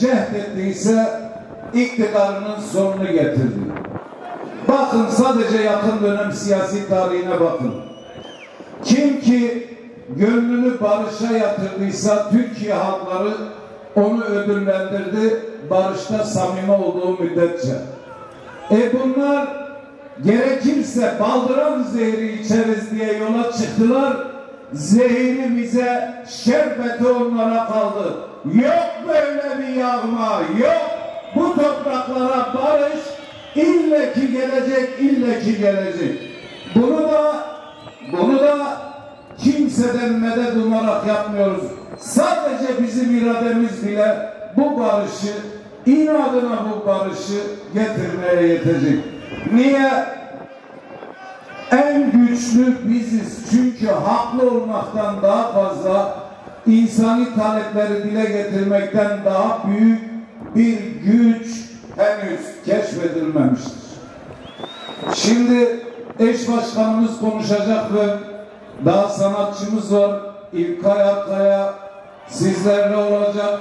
Cehdettiğse iktidarının sonunu getirdi. Bakın sadece yakın dönem siyasi tarihine bakın. Kim ki gönlünü barışa yatırdıysa Türkiye halkları onu ödüllendirdi barışta samimi olduğu müddetçe. Bunlar gerekirse baldıran zehri içeriz diye yola çıktılar. Zehrimize şerbeti onlara kaldı. Yok böyle bir yağma, yok. Bu topraklara barış illaki gelecek, illaki gelecek. Bunu da kimseden medet umarak yapmıyoruz. Sadece bizim irademiz bile bu barışı, inadına bu barışı getirmeye yetecek. Niye? En güçlü biziz. Çünkü haklı olmaktan daha fazla insani talepleri dile getirmekten daha büyük bir güç henüz keşfedilmemiştir. Şimdi eş başkanımız konuşacak ve daha sanatçımız var. İlkay Akkaya sizlerle olacak.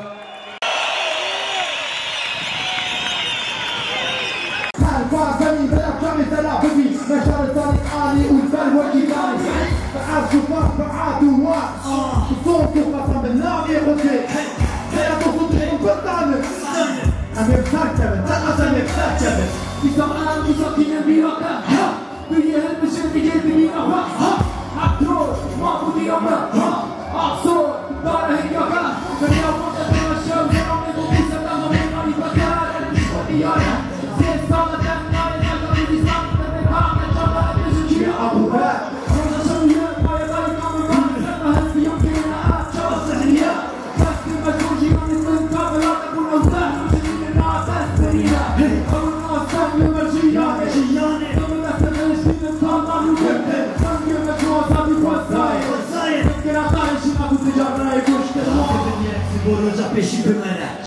Peşi bümene